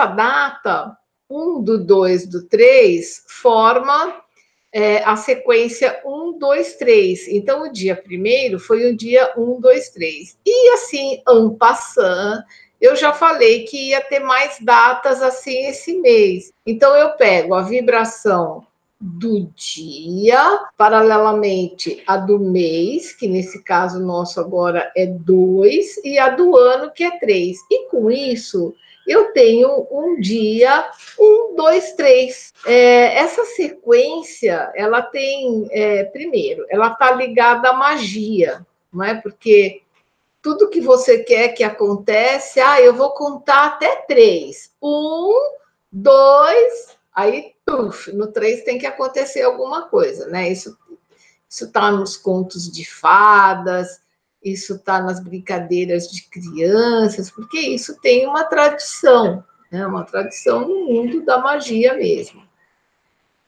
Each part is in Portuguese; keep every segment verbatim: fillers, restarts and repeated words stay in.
nesta data, um do dois do três, forma é, a sequência um, dois, três. Então, o dia primeiro foi o dia um, dois, três. E assim, en passant, eu já falei que ia ter mais datas assim esse mês. Então, eu pego a vibração do dia, paralelamente a do mês, que nesse caso nosso agora é dois, e a do ano, que é três. E com isso, eu tenho um dia, um, dois, três. É, essa sequência, ela tem, é, primeiro, ela está ligada à magia, não é? Porque tudo que você quer que acontece, ah, eu vou contar até três. Um, dois, aí no três tem que acontecer alguma coisa, né? Isso está nos contos de fadas, isso está nas brincadeiras de crianças, porque isso tem uma tradição, né? Uma tradição no mundo da magia mesmo.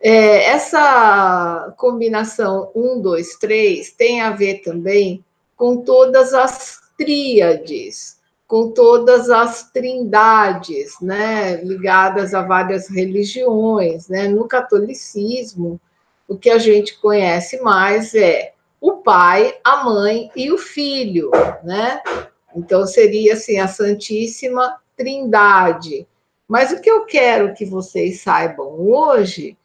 É, essa combinação um, dois, três tem a ver também com todas as tríades, com todas as trindades, né, ligadas a várias religiões, né? No catolicismo, o que a gente conhece mais é o pai, a mãe e o filho, né? Então seria assim a Santíssima Trindade. Mas o que eu quero que vocês saibam hoje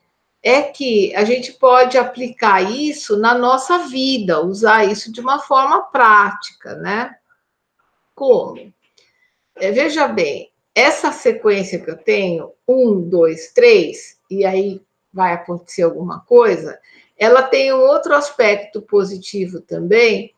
é que a gente pode aplicar isso na nossa vida, usar isso de uma forma prática, né? Como? É, veja bem, essa sequência que eu tenho, um, dois, três, e aí vai acontecer alguma coisa, ela tem um outro aspecto positivo também,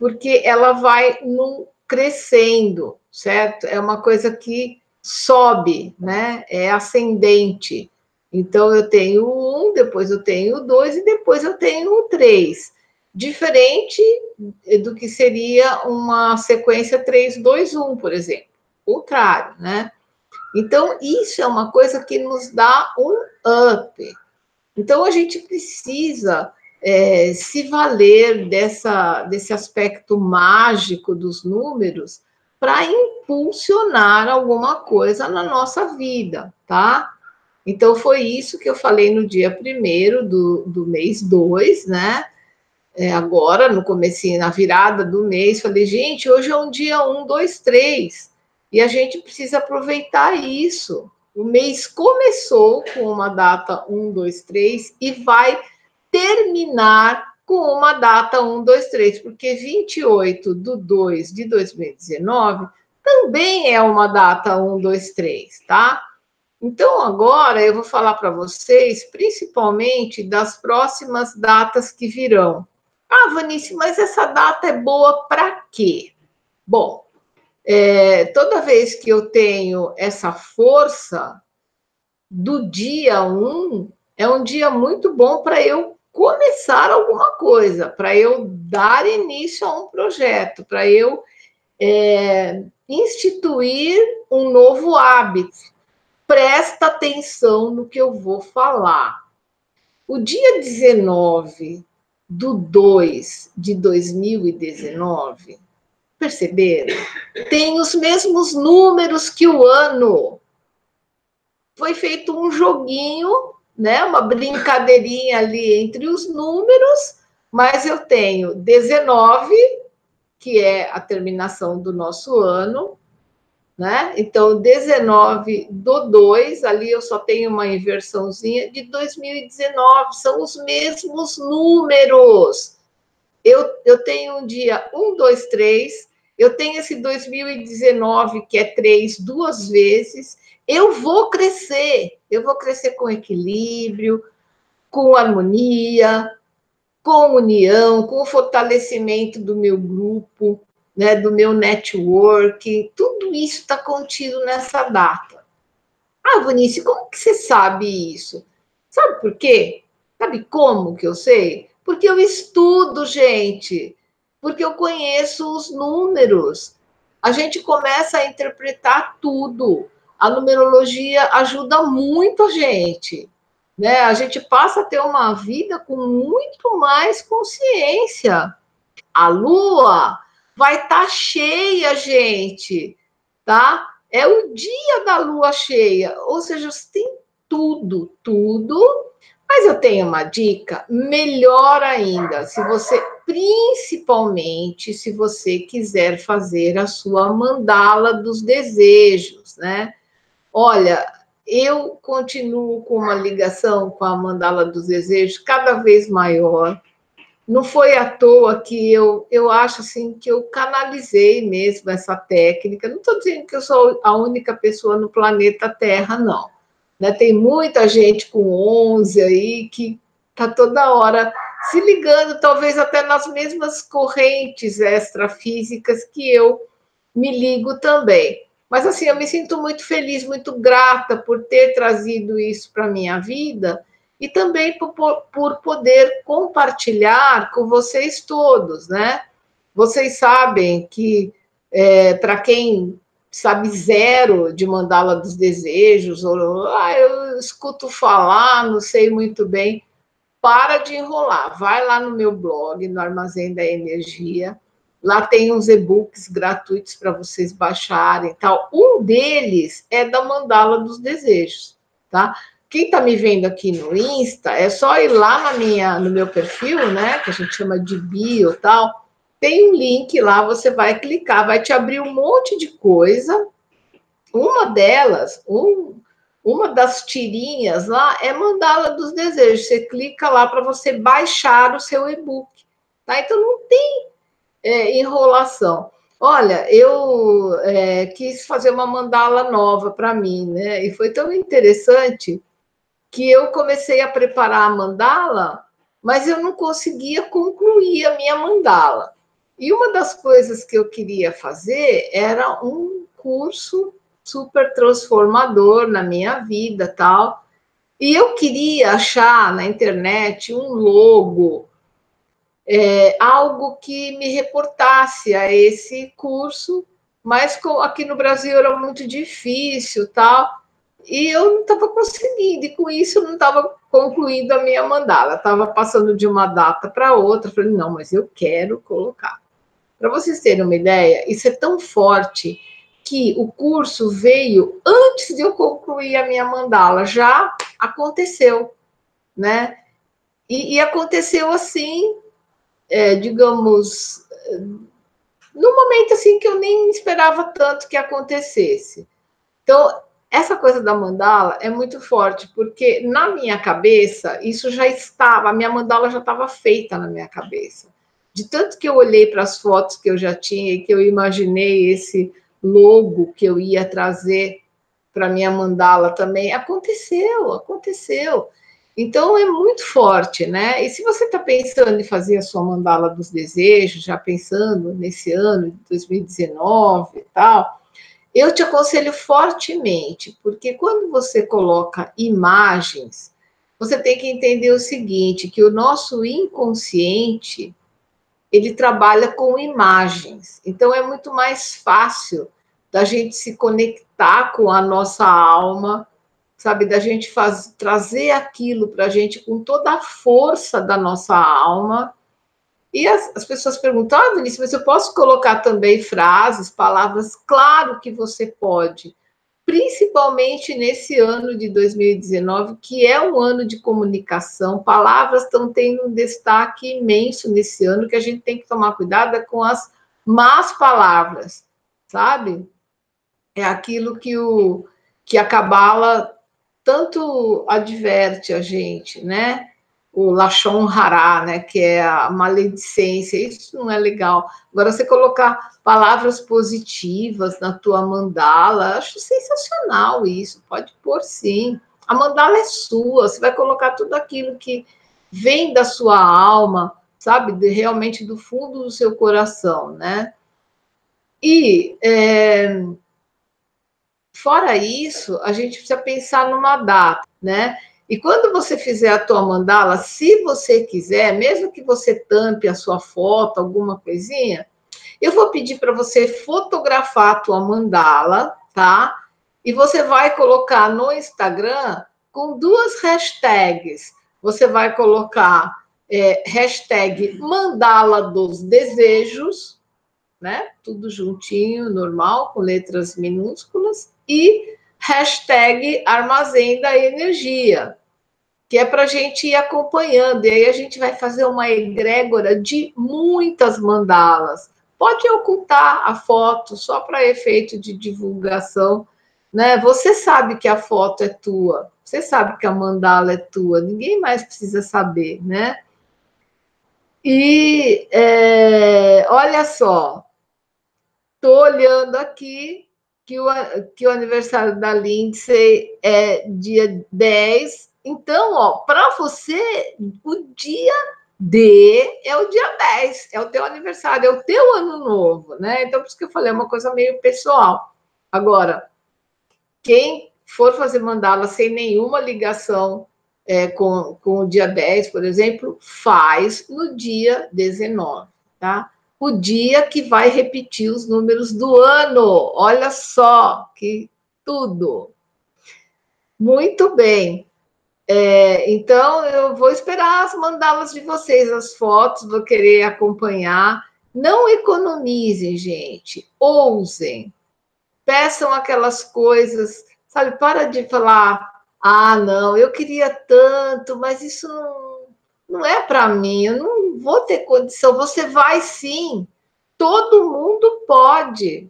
porque ela vai num crescendo, certo? É uma coisa que sobe, né? É ascendente. Então, eu tenho o um, depois eu tenho o dois, e depois eu tenho o três. Diferente do que seria uma sequência três, dois, um, por exemplo. Contrário, né? Então, isso é uma coisa que nos dá um up. Então, a gente precisa é, se valer dessa, desse aspecto mágico dos números para impulsionar alguma coisa na nossa vida, tá? Então, foi isso que eu falei no dia primeiro do, do mês dois, né? É, agora, no comecinho, na virada do mês, falei, gente, hoje é um dia um, dois, três, e a gente precisa aproveitar isso. O mês começou com uma data um, dois, três e vai terminar com uma data um, dois, três, porque vinte e oito de dois de dois mil e dezenove também é uma data um, dois, três, tá? Então, agora eu vou falar para vocês, principalmente, das próximas datas que virão. Ah, Wanice, mas essa data é boa para quê? Bom, é, toda vez que eu tenho essa força do dia um, é um dia muito bom para eu começar alguma coisa, para eu dar início a um projeto, para eu é, instituir um novo hábito. Presta atenção no que eu vou falar. O dia dezenove do dois de dois mil e dezenove, perceberam? Tem os mesmos números que o ano. Foi feito um joguinho, né? Uma brincadeirinha ali entre os números, mas eu tenho dezenove, que é a terminação do nosso ano, né? Então, dezenove do dois, ali eu só tenho uma inversãozinha, de dois mil e dezenove, são os mesmos números. Eu, eu tenho um dia um, dois, três, eu tenho esse dois mil e dezenove, que é três, duas vezes. Eu vou crescer, eu vou crescer com equilíbrio, com harmonia, com união, com o fortalecimento do meu grupo, né, do meu networking, tudo isso está contido nessa data. Ah, Wanice, como que você sabe isso? Sabe por quê? Sabe como que eu sei? Porque eu estudo, gente. Porque eu conheço os números. A gente começa a interpretar tudo. A numerologia ajuda muito a gente, né? A gente passa a ter uma vida com muito mais consciência. A lua vai estar cheia, gente, tá? é o dia da lua cheia, ou seja, você tem tudo, tudo. Mas eu tenho uma dica, melhor ainda, se você, principalmente, se você quiser fazer a sua mandala dos desejos, né? Olha, eu continuo com uma ligação com a mandala dos desejos cada vez maior. Não foi à toa que eu, eu acho assim, que eu canalizei mesmo essa técnica. Não estou dizendo que eu sou a única pessoa no planeta Terra, não. Né, tem muita gente com onze aí que está toda hora se ligando, talvez até nas mesmas correntes extrafísicas que eu me ligo também. Mas assim, eu me sinto muito feliz, muito grata por ter trazido isso para a minha vida e também por, por poder compartilhar com vocês todos, né? Vocês sabem que é, para quem... sabe zero de mandala dos desejos, ou ah, eu escuto falar, não sei muito bem, para de enrolar, vai lá no meu blog, no Armazém da Energia, lá tem uns e-books gratuitos para vocês baixarem e tal, um deles é da mandala dos desejos, tá? Quem tá me vendo aqui no Insta, é só ir lá na minha, no meu perfil, né, que a gente chama de bio e tal. Tem um link lá, você vai clicar, vai te abrir um monte de coisa. Uma delas, um, uma das tirinhas lá, é mandala dos desejos. Você clica lá para você baixar o seu e-book. Tá? Então, não tem é, enrolação. Olha, eu é, quis fazer uma mandala nova para mim, né? E foi tão interessante que eu comecei a preparar a mandala, mas eu não conseguia concluir a minha mandala. E uma das coisas que eu queria fazer era um curso super transformador na minha vida, tal. E eu queria achar na internet um logo, é, algo que me reportasse a esse curso, mas com, aqui no Brasil era muito difícil, tal. E eu não estava conseguindo, e com isso eu não estava concluindo a minha mandala. Estava passando de uma data para outra, falei, não, mas eu quero colocar. Para vocês terem uma ideia, isso é tão forte que o curso veio antes de eu concluir a minha mandala, já aconteceu, né? E, e aconteceu assim, é, digamos, num momento assim que eu nem esperava tanto que acontecesse. Então, essa coisa da mandala é muito forte, porque na minha cabeça, isso já estava, a minha mandala já estava feita na minha cabeça. De tanto que eu olhei para as fotos que eu já tinha e que eu imaginei esse logo que eu ia trazer para a minha mandala também, aconteceu, aconteceu. Então, é muito forte, né? E se você está pensando em fazer a sua mandala dos desejos, já pensando nesse ano de dois mil e dezenove e tal... eu te aconselho fortemente, porque quando você coloca imagens, você tem que entender o seguinte, que o nosso inconsciente, ele trabalha com imagens. Então, é muito mais fácil da gente se conectar com a nossa alma, sabe? Da gente faz, trazer aquilo para a gente com toda a força da nossa alma. E as, as pessoas perguntam, ah, Wanice, mas eu posso colocar também frases, palavras? Claro que você pode, principalmente nesse ano de dois mil e dezenove, que é um ano de comunicação, palavras estão tendo um destaque imenso nesse ano, que a gente tem que tomar cuidado com as más palavras, sabe? É aquilo que, o, que a Cabala tanto adverte a gente, né? O Lashon Hará, né, que é a maledicência, isso não é legal. Agora, você colocar palavras positivas na tua mandala, acho sensacional isso, pode pôr sim. A mandala é sua, você vai colocar tudo aquilo que vem da sua alma, sabe, de, realmente do fundo do seu coração, né? E, é, fora isso, a gente precisa pensar numa data, né? E quando você fizer a tua mandala, se você quiser, mesmo que você tampe a sua foto, alguma coisinha, eu vou pedir para você fotografar a tua mandala, tá? E você vai colocar no Instagram com duas hashtags. Você vai colocar é, hashtag mandala dos desejos né? Tudo juntinho, normal, com letras minúsculas, e hashtag Armazém da Energia, que é para a gente ir acompanhando, e aí a gente vai fazer uma egrégora de muitas mandalas. Pode ocultar a foto só para efeito de divulgação, né? Você sabe que a foto é tua, você sabe que a mandala é tua, ninguém mais precisa saber, né? E é, olha só, estou olhando aqui que o, que o aniversário da Lindsay é dia dez. Então, ó, para você, o dia D é o dia dez, é o teu aniversário, é o teu ano novo, né? Então, por isso que eu falei, é uma coisa meio pessoal. Agora, quem for fazer mandala sem nenhuma ligação é, com, com o dia dez, por exemplo, faz no dia dezenove, tá? O dia que vai repetir os números do ano. Olha só que tudo. Muito bem. É, então, eu vou esperar as mandalas de vocês, as fotos, vou querer acompanhar. Não economizem, gente, ousem. Peçam aquelas coisas, sabe? Para de falar, ah, não, eu queria tanto, mas isso não, não é para mim, eu não vou ter condição. Você vai sim, todo mundo pode.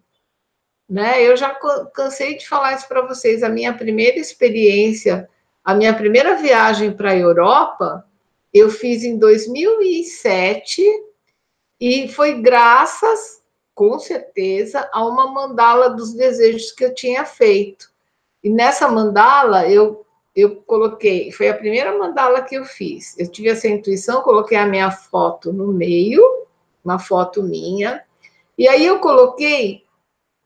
Né? Eu já cansei de falar isso para vocês, a minha primeira experiência... A minha primeira viagem para a Europa, eu fiz em dois mil e sete, e foi graças, com certeza, a uma mandala dos desejos que eu tinha feito. E nessa mandala, eu, eu coloquei, foi a primeira mandala que eu fiz. Eu tive essa intuição, coloquei a minha foto no meio, uma foto minha, e aí eu coloquei,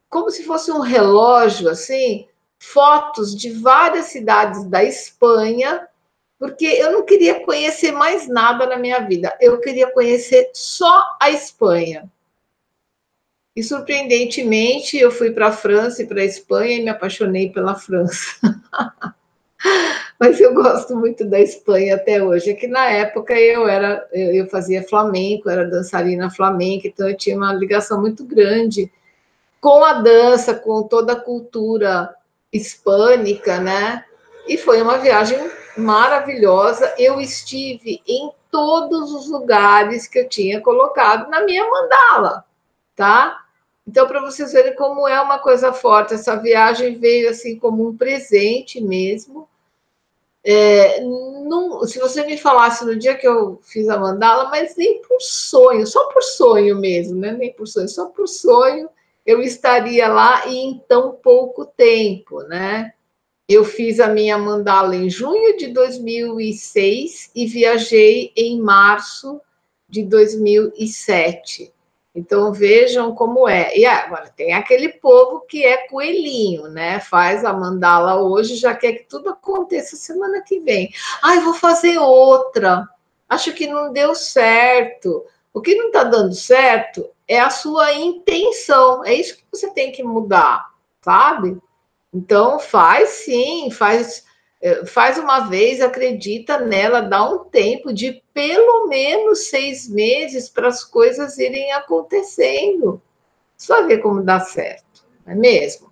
como se fosse um relógio, assim... fotos de várias cidades da Espanha, porque eu não queria conhecer mais nada na minha vida, eu queria conhecer só a Espanha. E, surpreendentemente, eu fui para a França e para a Espanha e me apaixonei pela França. Mas eu gosto muito da Espanha até hoje, é que na época eu, era, eu fazia flamenco, era dançarina flamenca, então eu tinha uma ligação muito grande com a dança, com toda a cultura hispânica, né? E foi uma viagem maravilhosa. Eu estive em todos os lugares que eu tinha colocado na minha mandala, tá? Então, para vocês verem como é uma coisa forte, essa viagem veio assim como um presente mesmo. É, não, se você me falasse no dia que eu fiz a mandala, mas nem por sonho, só por sonho mesmo, né? Nem por sonho, só por sonho. Eu estaria lá e em tão pouco tempo, né? Eu fiz a minha mandala em junho de dois mil e seis e viajei em março de dois mil e sete. Então, vejam como é. E agora, tem aquele povo que é coelhinho, né? Faz a mandala hoje, já quer que tudo aconteça semana que vem. Ah, eu vou fazer outra. Acho que não deu certo. O que não está dando certo... é a sua intenção, é isso que você tem que mudar, sabe? Então, faz sim, faz, faz uma vez, acredita nela, dá um tempo de pelo menos seis meses para as coisas irem acontecendo. Só ver como dá certo, não é mesmo?